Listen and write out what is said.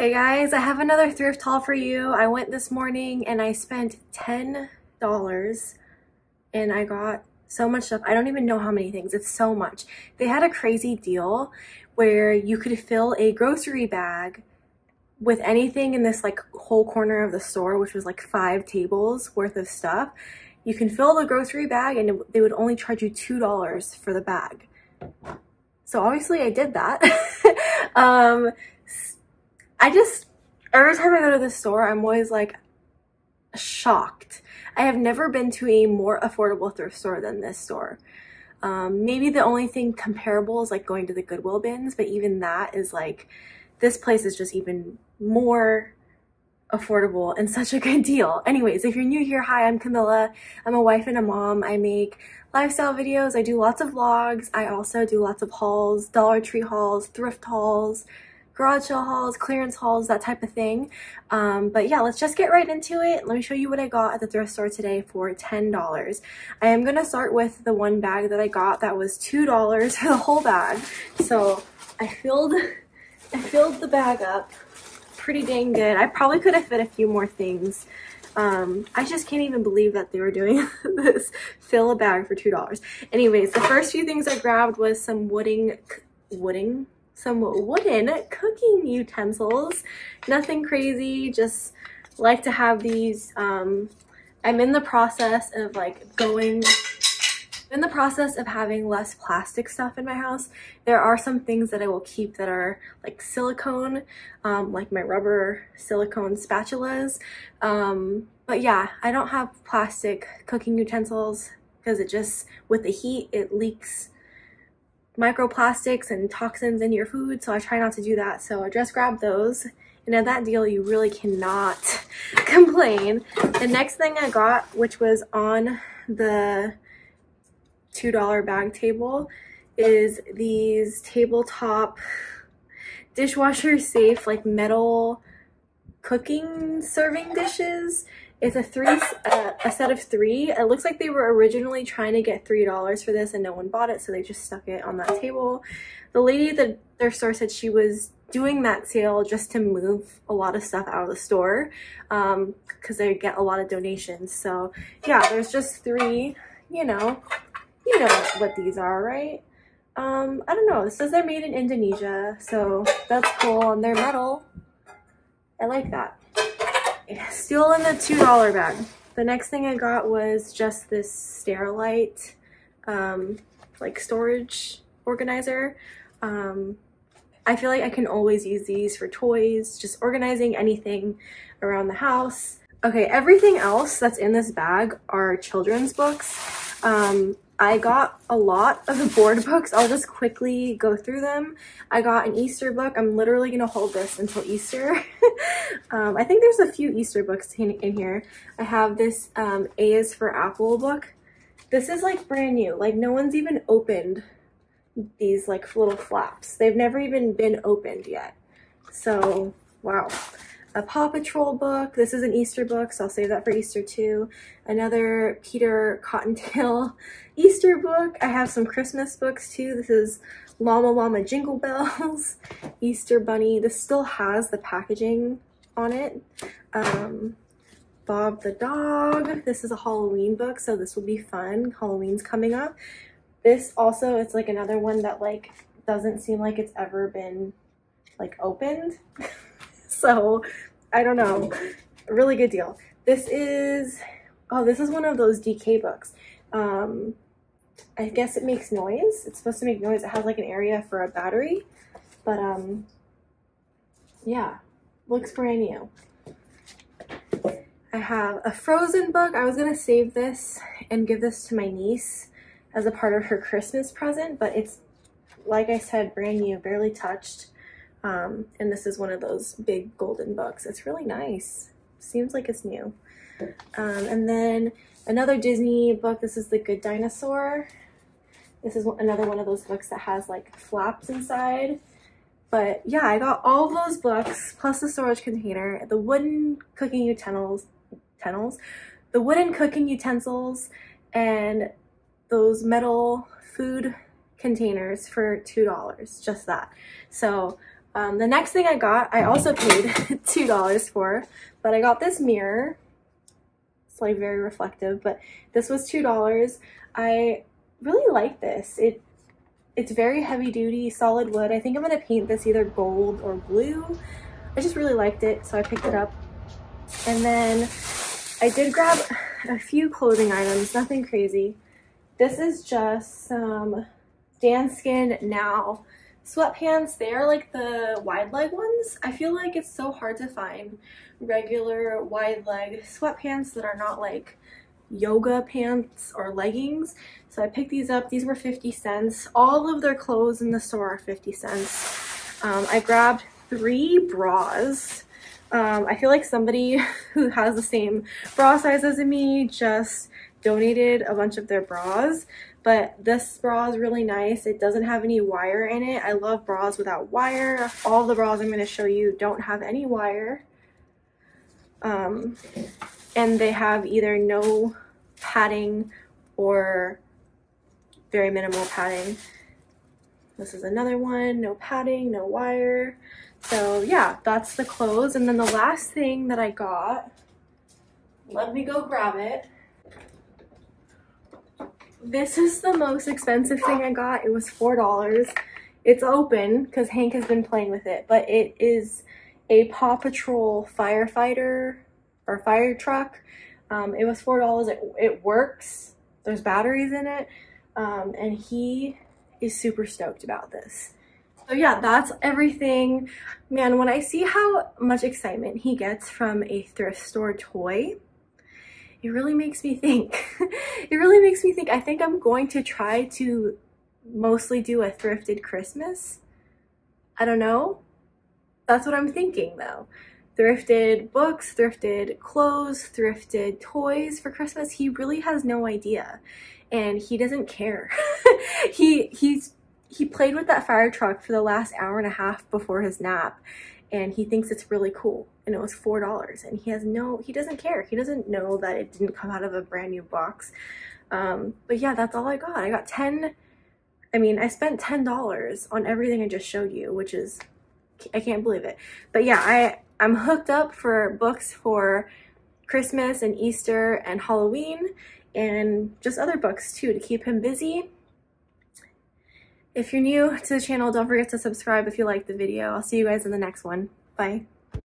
Hey guys, I have another thrift haul for you. I went this morning and I spent $10 and I got so much stuff. I don't even know how many things. It's so much. They had a crazy deal where you could fill a grocery bag with anything in this like whole corner of the store, which was like 5 tables worth of stuff. You can fill the grocery bag and they would only charge you $2 for the bag. So obviously I did that. Every time I go to the store, I'm always like shocked. I have never been to a more affordable thrift store than this store. Maybe the only thing comparable is like going to the Goodwill bins, but even that is like, this place is just even more affordable and such a good deal. Anyways, if you're new here, hi, I'm Camilla. I'm a wife and a mom. I make lifestyle videos. I do lots of vlogs. I also do lots of hauls, Dollar Tree hauls, thrift hauls, garage sale hauls, clearance hauls, that type of thing. But yeah, let's just get right into it. Let me show you what I got at the thrift store today for $10. I am gonna start with the one bag that I got that was $2 for the whole bag. So I filled the bag up pretty dang good. I probably could have fit a few more things. I just can't even believe that they were doing this fill a bag for $2. Anyways, the first few things I grabbed was some wooden cooking utensils. Nothing crazy, just like to have these. I'm in the process of having less plastic stuff in my house. There are some things that I will keep that are like silicone, like my rubber silicone spatulas. But yeah, I don't have plastic cooking utensils because it just, with the heat, it leaks microplastics and toxins in your food, so I try not to do that. So I just grabbed those, and at that deal you really cannot complain. The next thing I got, which was on the $2 bag table, is these tabletop dishwasher safe like metal cooking serving dishes. It's a set of 3. It looks like they were originally trying to get $3 for this and no one bought it, so they just stuck it on that table. The lady at their store said she was doing that sale just to move a lot of stuff out of the store because they get a lot of donations. So yeah, there's just 3, you know what these are, right? I don't know. It says they're made in Indonesia, so that's cool, and they're metal. I like that. Still in the $2 bag. The next thing I got was just this Sterilite like storage organizer. I feel like I can always use these for toys, just organizing anything around the house. Okay, everything else that's in this bag are children's books. I got a lot of the board books. I'll just quickly go through them. I got an Easter book. I'm literally gonna hold this until Easter. I think there's a few Easter books in here. I have this A is for Apple book. This is like brand new. Like no one's even opened these like little flaps. They've never even been opened yet. So, wow. A Paw Patrol book. This is an Easter book, so I'll save that for Easter too. Another Peter Cottontail Easter book. I have some Christmas books too. This is Llama Llama Jingle Bells, Easter Bunny. This still has the packaging on it. Bob the Dog. This is a Halloween book, so this will be fun. Halloween's coming up. This also, it's like another one that like doesn't seem like it's ever been like opened. So I don't know, a really good deal. This is, oh, this is one of those DK books. I guess it makes noise. It's supposed to make noise. It has like an area for a battery, but yeah, looks brand new. I have a Frozen book. I was gonna save this and give this to my niece as a part of her Christmas present, but it's, like I said, brand new, barely touched. And this is one of those big golden books. It's really nice. Seems like it's new. And then another Disney book. This is the Good Dinosaur. This is another one of those books that has like flaps inside. But yeah, I got all those books plus the storage container, the wooden cooking utensils, and those metal food containers for $2. Just that. So The next thing I got, I also paid $2 for, but I got this mirror. It's like very reflective, but this was $2. I really like this. It's very heavy duty, solid wood. I think I'm gonna paint this either gold or blue. I just really liked it, so I picked it up. And then I did grab a few clothing items, nothing crazy. This is just some Danskin Now sweatpants. They are like the wide leg ones. I feel like it's so hard to find regular wide leg sweatpants that are not like yoga pants or leggings. So I picked these up. These were 50 cents. All of their clothes in the store are 50 cents. I grabbed 3 bras. I feel like somebody who has the same bra size as me just donated a bunch of their bras, but this bra is really nice. It doesn't have any wire in it. I love bras without wire. All the bras I'm going to show you don't have any wire. And they have either no padding or very minimal padding. This is another one, no padding, no wire. So yeah, that's the clothes. And then the last thing that I got, let me go grab it. This is the most expensive thing I got. It was $4. It's open because Hank has been playing with it, but it is a Paw Patrol firefighter or fire truck. It was $4. It works. There's batteries in it. And he is super stoked about this. So yeah, that's everything. Man, when I see how much excitement he gets from a thrift store toy, it really makes me think. It really makes me think. I think I'm going to try to mostly do a thrifted Christmas. I don't know. That's what I'm thinking though. Thrifted books, thrifted clothes, thrifted toys for Christmas. He really has no idea and he doesn't care. He played with that fire truck for the last hour and a half before his nap, and he thinks it's really cool, and it was $4, and he doesn't care. He doesn't know that it didn't come out of a brand new box. But yeah, that's all I got. I got I spent $10 on everything I just showed you, which is, I can't believe it. But yeah, I'm hooked up for books for Christmas and Easter and Halloween, and just other books too, to keep him busy. If you're new to the channel, don't forget to subscribe if you liked the video. I'll see you guys in the next one. Bye.